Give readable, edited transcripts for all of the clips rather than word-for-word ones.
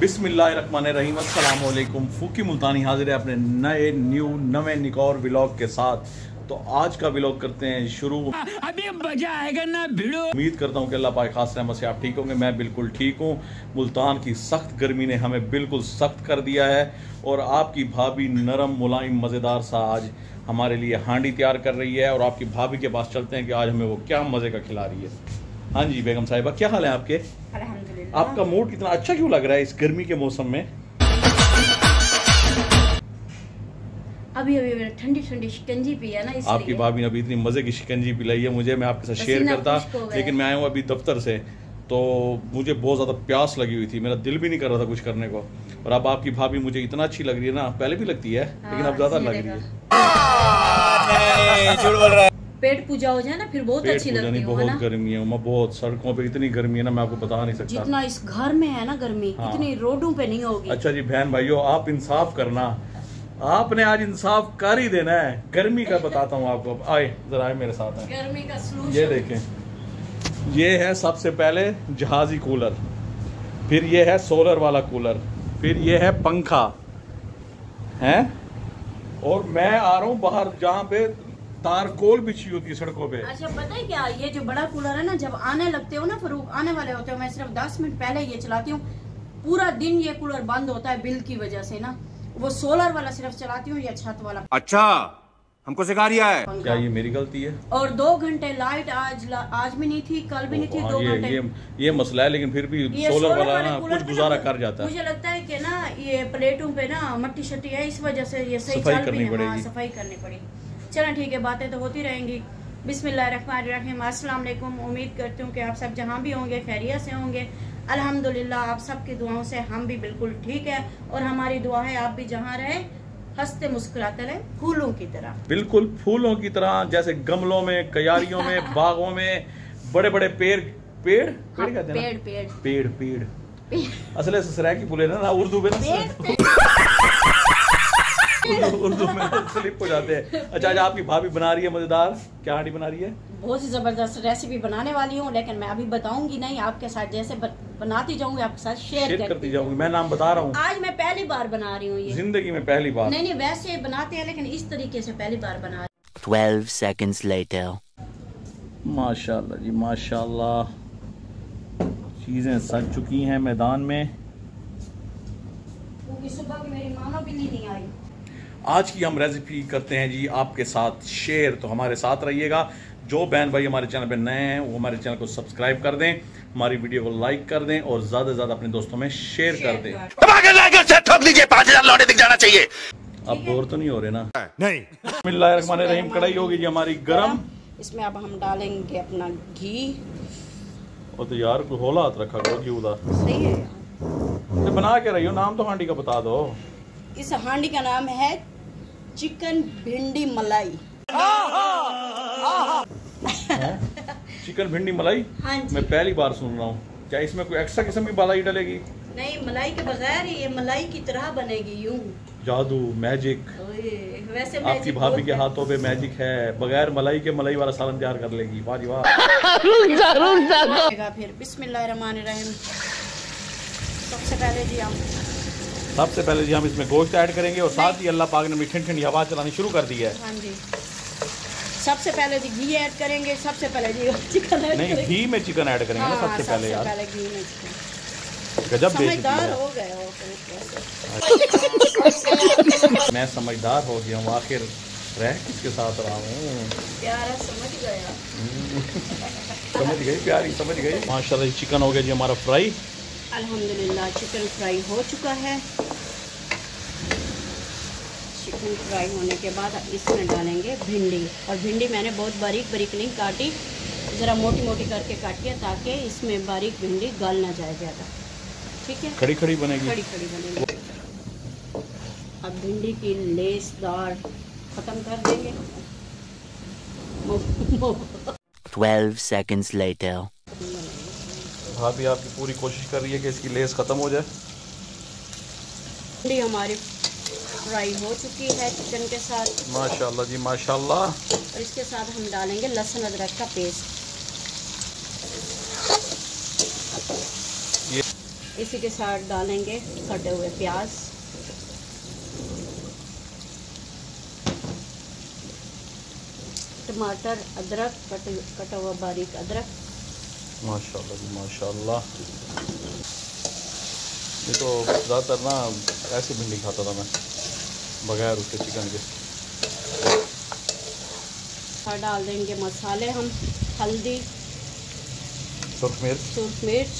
बिस्मिल्लाहिर्रहमानिर्रहीम, अस्सलाम वालेकुम। फूकी मुल्तानी हाजिर है अपने नवे निकौर व्लॉग के साथ। तो आज का व्लॉग करते हैं शुरू। अभी मजा आएगा ना भिड़ो। उम्मीद करता हूँ कि अल्लाह पाक खास रहमत से आप ठीक होंगे। मैं बिल्कुल ठीक हूँ। मुल्तान की सख्त गर्मी ने हमें बिल्कुल सख्त कर दिया है और आपकी भाभी नरम मुलायम मज़ेदार सा आज हमारे लिए हांडी तैयार कर रही है। और आपकी भाभी के पास चलते हैं कि आज हमें वो क्या मज़े का खिला रही है। हाँ जी बेगम साहिबा, क्या हाल है आपके? अल्हम्दुलिल्लाह। आपका मूड कितना अच्छा क्यों लग रहा है इस गर्मी के मौसम में? अभी अभी मैंने ठंडी ठंडी शिकंजी पी है ना, इसलिए। आपकी भाभी ने अभी इतनी मजे की शिकंजी पिलाई है, मुझे मैं आपके साथ शेयर करता, लेकिन मैं आया हूँ अभी दफ्तर से तो मुझे बहुत ज़्यादा प्यास लगी हुई थी, मेरा दिल भी नहीं कर रहा था कुछ करने को। और अब आपकी भाभी मुझे इतना अच्छी लग रही है ना, पहले भी लगती है लेकिन अब ज़्यादा लग रही है। पेट पूजा हो जाए ना फिर बहुत अच्छी लगती है। बहुत गर्मी है उमा, बहुत सड़कों पे इतनी गर्मी है ना, मैं आपको बता नहीं सकता जितना इस घर में है ना गर्मी। हाँ। इतनी रोडों पे नहीं होगी। अच्छा जी बहन भाइयों, आप इंसाफ करना, आपने आज इंसाफ कर ही देना है। गर्मी का बताता हूँ आपको, आए जरा आए मेरे साथ है। गर्मी का सलूशन ये देखें, ये है सबसे पहले जहाजी कूलर, फिर ये है सोलर वाला कूलर, फिर ये है पंखा है। और मैं आ रहा हूँ बाहर जहाँ पे तारकोल बिछी होती है सड़कों पे। अच्छा पता है क्या, ये जो बड़ा कूलर है ना, जब आने लगते हो ना फरूक, आने वाले होते हो, मैं सिर्फ 10 मिनट पहले ये चलाती हूँ। पूरा दिन ये कूलर बंद होता है बिल की वजह से ना। वो सोलर वाला सिर्फ चलाती हूँ, ये छत वाला। अच्छा हमको सिखा रही है क्या? ये मेरी गलती है। और 2 घंटे लाइट आज भी नहीं थी, कल भी नहीं थी। 2 घंटे ये मसला है, लेकिन फिर भी सोलर वाला ना कुछ गुजारा कर जाता है। मुझे लगता है कि ना ये प्लेटों पे ना मट्टी शट्टी है, इस वजह से ये सफाई करनी पड़ेगी। चलो ठीक है, बातें तो होती रहेंगी। बिस्मिल्लाहिर्रहमानिर्रहीम, अस्सलाम वालेकुम। उम्मीद करती हूँ कि आप सब जहाँ भी होंगे खैरियत से होंगे। अल्हम्दुलिल्लाह, आप सब की दुआओं से हम भी बिल्कुल ठीक है और हमारी दुआ है आप भी जहाँ रहे हंसते मुस्कुराते रहे फूलों की तरह। बिल्कुल फूलों की तरह, जैसे गमलों में, क्यारियों में, बागों में, बड़े बड़े पेड़ पेड़ पेड़ कहते हैं पेड़ पेड़ पेड़ असल सरायकी बोले ना उर्दू में, उर्दू में स्लिप हो जाते हैं। अच्छा आज आपकी भाभी बना रही है मजेदार, क्या हांडी बना रही है? बहुत ही जबरदस्त रेसिपी बनाने वाली हूँ, लेकिन मैं अभी बताऊंगी नहीं, आपके साथ जैसे बनाती जाऊंगी आपके साथ शेयर करती जाऊंगी। मैं नाम बता रहा हूँ, आज मैं पहली बार बना रही हूँ, जिंदगी में पहली बार। नहीं नहीं वैसे बनाते हैं लेकिन इस तरीके से पहली बार बना रही हूँ। माशाल्लाह जी माशाल्लाह, चीजें सज चुकी हैं मैदान में। सुबह की मेरी मामा भी नहीं आई। आज की हम रेसिपी करते हैं जी आपके साथ शेयर, तो हमारे साथ रहिएगा। जो बहन भाई हमारे चैनल पे नए हैं वो हमारे चैनल को सब्सक्राइब कर दें, हमारी वीडियो को लाइक कर दें और ज़्यादा से ज़्यादा अपने दोस्तों में शेयर कर दें। ठोक लीजिए, 5000 लौटे दिख जाना चाहिए। अब बोर तो नहीं हो रहे ना? नहीं। बिस्मिल्लाहिर्रहमानिर्रहीम, कढ़ाई होगी जी हमारी गर्म, इसमें अब हम डालेंगे अपना घी। और तो यार होला हाथ रखा करो घी उदा, सही है। बना के रही हो, नाम तो हांडी का बता दो। इस हांडी का नाम है चिकन भिंडी मलाई। चिकन भिंडी मलाई? हाँ जी। मैं पहली बार सुन रहा हूँ। क्या इसमें कोई एक्स्ट्रा किस्म की मलाई डलेगी? नहीं, मलाई के बगैर ये मलाई की तरह बनेगी, यूं जादू मैजिक। वैसे आपकी भाभी के हाथों पे मैजिक है, बगैर मलाई के मलाई वाला सालन तैयार कर लेगी। वाह जी वाह। फिर बिस्मिल्लाहिर्रहमानिर्रहीम, सबसे पहले जी हम इसमें गोश्त ऐड करेंगे और साथ ही अल्लाह पाक ने ठंडी ठंडी हवा चलानी शुरू कर दी है। हाँ जी, सबसे पहले जी घी ऐड करेंगे। सबसे पहले जी चिकन ऐड करेंगे, घी में चिकन ऐड करेंगे। हाँ, ना सबसे पहले घी में चिकन। गजब समझदार हो गए हो। मैं समझदार हो गया हूँ, आखिर रह किसके साथ रहा हूँ। समझ गई प्यारी, समझ गई। माशाल्लाह चिकन हो गया जी हमारा फ्राई। अल्हम्दुलिल्लाह चिकन फ्राई हो चुका है। चिकन फ्राई होने के बाद इसमें डालेंगे भिंडी। और भिंडी मैंने बहुत बारीक बारीक नहीं काटी, ज़रा मोटी मोटी करके काटी है ताकि इसमें बारीक भिंडी गल ना जाए ज़्यादा। ठीक है, खड़ी खड़ी बनेगी, खड़ी खड़ी बनेगी। अब भिंडी की लेसदार ख़त्म कर देंगे। 12 seconds later। भाभी आपकी पूरी कोशिश कर रही है कि इसकी लेस खत्म हो जाए। भिंडी हमारी फ्राई हो चुकी है चिकन के साथ। माशाल्लाह जी माशाल्लाह। और इसके साथ हम डालेंगे लहसुन अदरक का पेस्ट। इसी के साथ डालेंगे कटे हुए प्याज। टमाटर, अदरक, कटा हुआ बारीक अदरक। माशाल्लाह माशाल्लाह, ये तो ज़्यादातर ना ऐसी भिंडी खाता था मैं बगैर उसके चिकन के। डाल देंगे मसाले हम, हल्दी, सूर्ख मिर्च,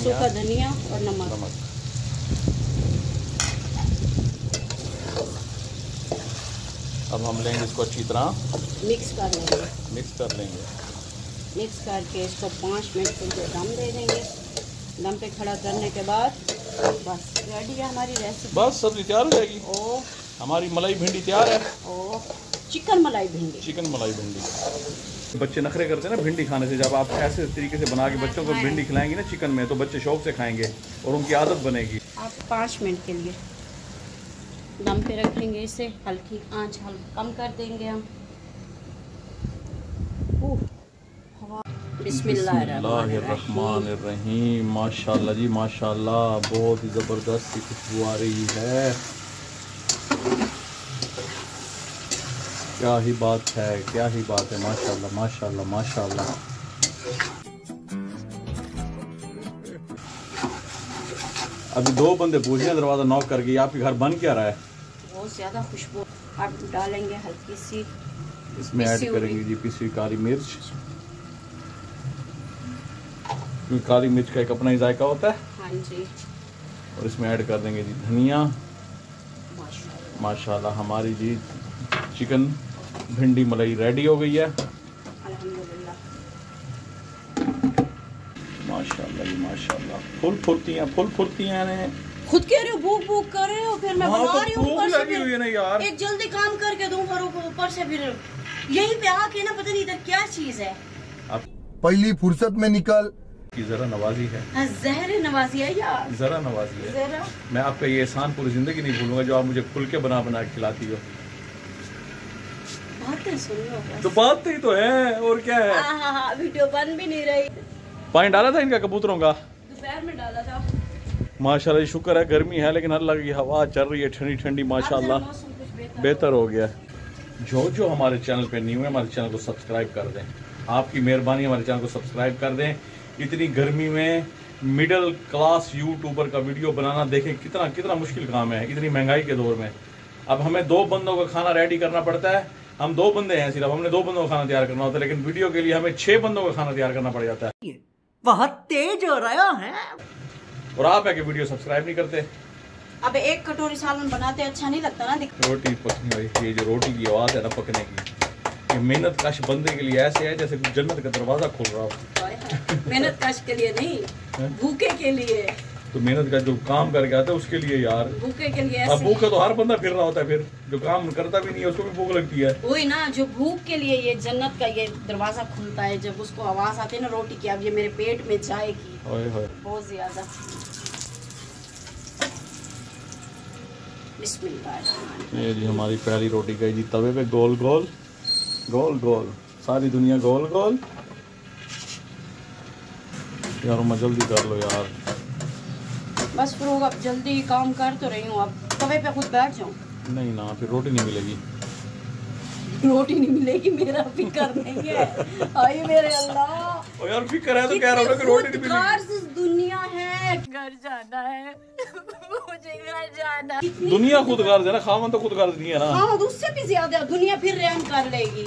सूखा धनिया और नमक। अब हम लेंगे इसको अच्छी तरह मिक्स कर लेंगे। मिक्स करके इसको 5 मिनट के लिए दम दे देंगे। दम पे खड़ा करने के बाद बस रेडी है हमारी रेसिपी। बस सब्जी तैयार हो जाएगी। ओ हमारी मलाई भिंडी तैयार है। ओ चिकन मलाई भिंडी। बच्चे नखरे करते हैं ना भिंडी खाने से। जब आप ऐसे तरीके से बना के बच्चों को भिंडी खिलाएंगे ना चिकन में, तो बच्चे शौक से खाएंगे और उनकी आदत बनेगी। आप 5 मिनट के लिए दम पे रखेंगे इसे, हल्की आंच कम कर देंगे हम। बिस्मिल्लाहिर्रहमानिर्रहीम। माशाल्लाह जी माशाल्लाह, बहुत ही ज़बरदस्त सी खुशबू आ रही है। क्या ही बात है। माशाल्लाह माशाल्लाह माशाल्लाह। अभी 2 बंदे पूछ रहे हैं दरवाजा नॉक करके, आपके घर बन क्या रहा है? बहुत ज्यादा खुशबू। आप डालेंगे हल्की सी, इसमें ऐड करेंगे जी पिसी काली मिर्च। काली मिर्च का एक अपना ही जायका होता है। हाँ जी। और इसमें ऐड कर देंगे जी धनिया। माशाल्लाह, हमारी जी चिकन भिंडी मलाई रेडी हो गई है। माशाल्लाह माशाल्लाह, फुल फुरतियाँ ने खुद कह रहे हो भूख कर रहे हो, फिर मैं बना रही हूँ। भूख लगी हुई है ना यार, एक जल्दी काम करके दूँ ऊपर से, फिर यहीं पे आके ना पता नहीं इधर क्या चीज है। अब पहली फुर्सत में निकल की जरा नवाजी है। मैं आपका ये एहसान पूरी जिंदगी नहीं भूलूंगा जो आप मुझे फुलके बना के खिलाती हो। तो बातें ही तो है और क्या है। हाँ, वीडियो बन भी नहीं रही। पानी डाला था इनका कबूतरों का दोपहर में डाला था। माशाल्लाह, शुक्र है गर्मी है लेकिन अल्लाह की हवा चल रही है ठंडी ठंडी। माशाल्लाह बेहतर हो गया। जो हमारे चैनल पे न्यू है, हमारे चैनल को सब्सक्राइब कर दें। आपकी मेहरबानी, हमारे चैनल को सब्सक्राइब कर दें। इतनी गर्मी में मिडिल क्लास यूट्यूबर का वीडियो बनाना देखें कितना मुश्किल काम है इतनी महंगाई के दौर में। अब हमें 2 बंदों का खाना रेडी करना पड़ता है। हम 2 बंदे हैं सिर्फ, हमने 2 बंदों का खाना तैयार करना होता है, लेकिन वीडियो के लिए हमें 6 बंदों का खाना तैयार करना पड़ जाता है। बहुत तेज हो रहा है। और आप है कि वीडियो सब्सक्राइब नहीं करते। अब एक कटोरी सालन बनाते, अच्छा नहीं लगता ना। रोटी पकने वाली, ये जो रोटी की आवाज है ना पकने की, ये मेहनत कश बंदे के लिए ऐसे है जैसे जन्नत का दरवाजा खोल रहा हो। मेहनत कश के लिए नहीं, भूखे के लिए। तो मेहनत का जो काम करके आता है उसके लिए यार, भूखे के लिए। अब भूखा तो हर बंदा फिर रहा होता है, फिर जो काम करता भी नहीं है उसको भी भूख लगती है। वही ना, जो भूख के लिए ये जन्नत का ये दरवाजा खुलता है जब उसको आवाज आती है ना रोटी की। अब ये मेरे पेट में जाएगी बहुत ज्यादा। बिस्मिल्लाह। ये जी हमारी पहली रोटी गई जी तवे पे गोल गोल, सारी दुनिया गोल गोल। यार जल्दी कर लो यार। बस फिर अब जल्दी काम कर तो रही हूँ, अब तवे पे खुद बैठ जाऊँ। नहीं ना, फिर रोटी नहीं मिलेगी। मेरा फिकर नहीं है। आई मेरे अल्लाह। ओ यार फिकर है तो कह रहा हूँ कि रोटी नहीं मिलेगी। दुनिया है, घर जाना है मुझे, घर जाना। दुनिया खुद गर्ज है ना, खावन तो खुद गर्ज नहीं है ना। हाँ, उससे भी ज्यादा दुनिया फिर रहम कर लेगी।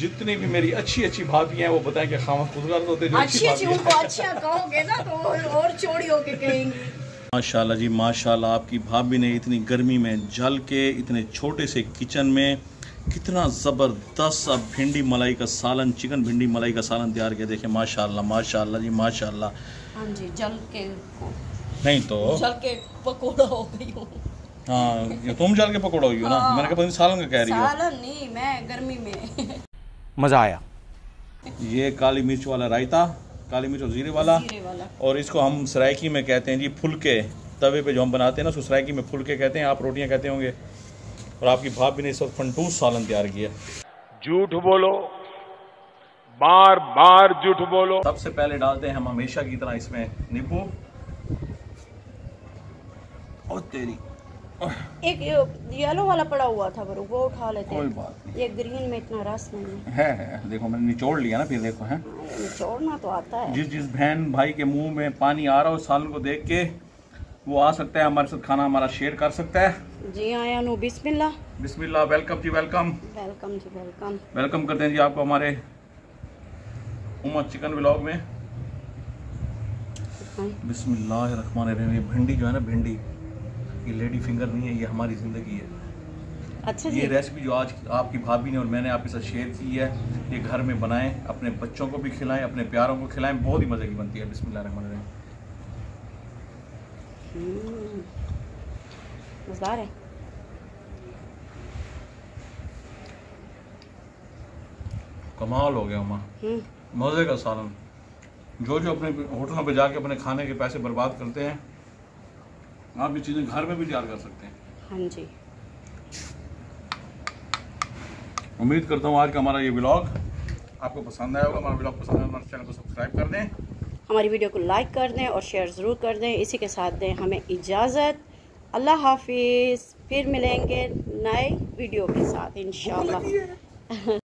जितनी भी मेरी अच्छी भाभी हैं वो बताएं कि खामन खुदगर्ज होते हैं। अच्छी कहोगे ना तो और चोरी होके कहेंगे। माशाल्लाह जी माशाल्लाह, आपकी भाभी ने इतनी गर्मी में जल के इतने छोटे से किचन में कितना ज़बरदस्त अब भिंडी मलाई का सालन, चिकन भिंडी मलाई का सालन तैयार किया। देखें माशाल्लाह माशाल्लाह जी माशाल्लाह। हाँ जी, जल के नहीं तो जल के पकौड़ा हो गई। हाँ, तुम जल के पकौड़ा हुई हो ना, मैंने कहा सालन का कह रही हो। सालन नहीं, मैं गर्मी में मज़ा आया। ये काली मिर्च वाला रायता, काली मिर्च और जीरे वाला। और इसको हम सरायकी में कहते हैं जी फुलके। तवे पे जो हम बनाते हैं ना उसको सरायकी में फुलके कहते हैं, आप रोटियां कहते होंगे। और आपकी भाभी ने इस वक्त फंटूस सालन तैयार किया। झूठ बोलो, बार बार झूठ बोलो। सबसे पहले डालते हैं हम हमेशा की तरह इसमें नींबू। और तेरी एक येलो वाला पड़ा हुआ था पर वो उठा लेते हैं। कोई बात नहीं। ये ग्रीन में इतना रस नहीं है। है देखो मैंने निचोड़ लिया ना फिर देखो है निचोड़ना तो आता है। जिस जिस बहन भाई के मुंह में पानी आ रहा हो साल को देख के वो आ सकता है हमारे साथ खाना हमारा शेयर कर सकता है। जी हाँ यानू बिस्मिल्लाह बिस्मिल्लाह वेलकम जी वेलकम वेलकम जी वेलकम वेलकम करते हैं जी आपको हमारे उमर चिकन व्लॉग में। बिस्मिल्लाह रहमान रहीम। भिंडी जो है ना भिंडी ये लेडी फिंगर नहीं है ये हमारी ज़िंदगी है। अच्छा ये रेसिपी जो आज आपकी भाभी ने और मैंने आपके साथ शेयर की है ये घर में बनाएं अपने बच्चों को भी खिलाएं अपने प्यारों को खिलाएं बहुत ही मज़े की बनती है। बिस्मिल्लाह रहमान रहीम। मज़ेदार है। कमाल हो गया उमा मज़े का सालन। जो जो अपने होटलों पर जाके अपने खाने के पैसे बर्बाद करते हैं आप ये चीज़ें घर में भी तैयार कर सकते हैं। हाँ जी उम्मीद करता हूँ आज का हमारा ये व्लॉग आपको पसंद आया होगा। हमारा व्लॉग पसंद आया हमारे चैनल को सब्सक्राइब कर दें हमारी वीडियो को लाइक कर दें और शेयर ज़रूर कर दें। इसी के साथ दें हमें इजाज़त। अल्लाह हाफिज़। फिर मिलेंगे नए वीडियो के साथ इंशाल्लाह।